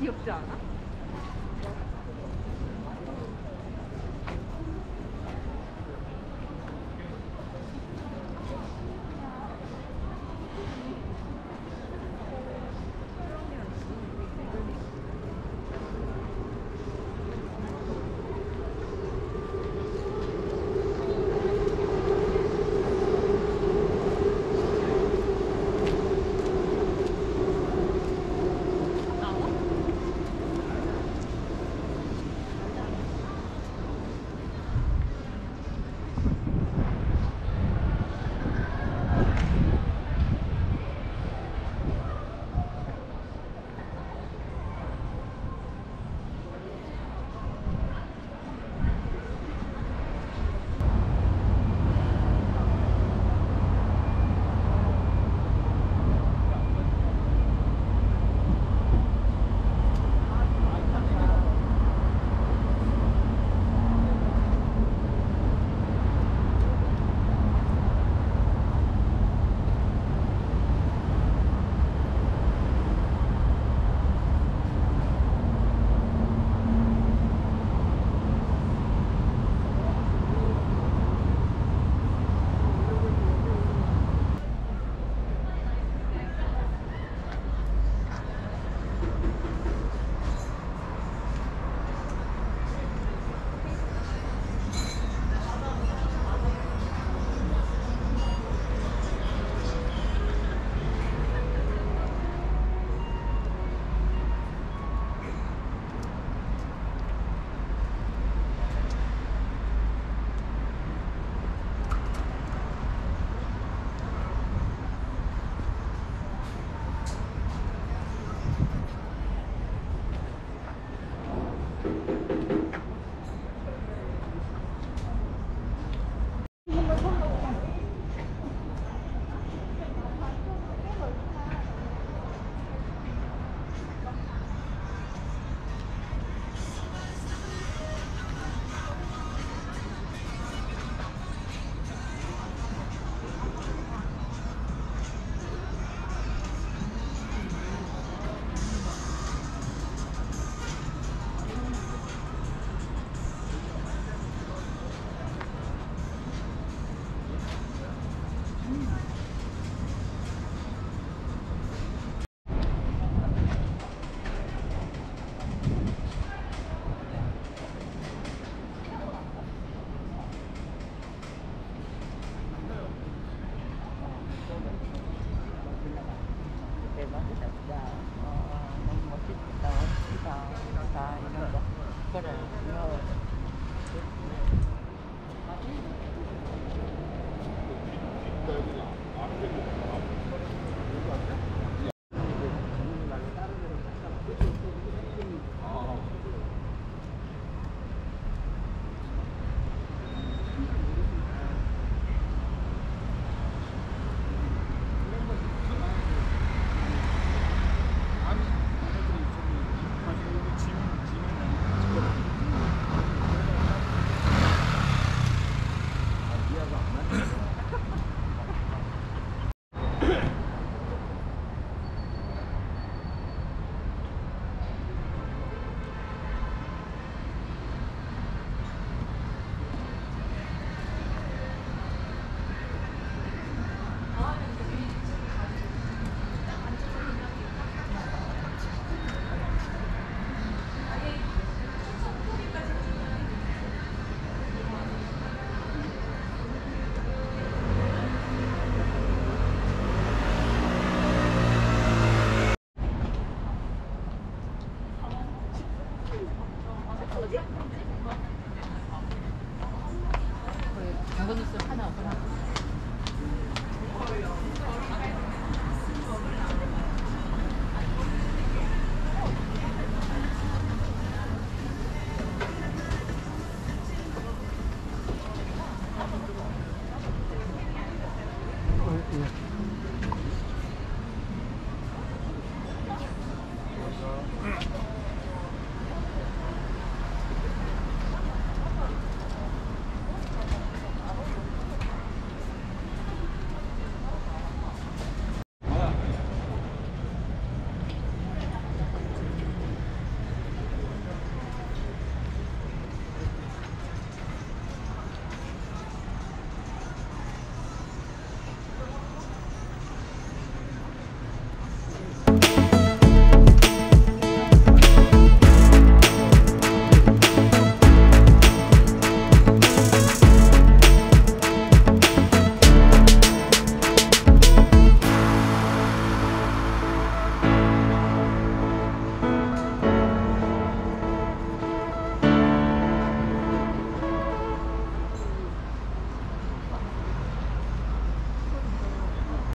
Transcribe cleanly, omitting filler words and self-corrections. You've done.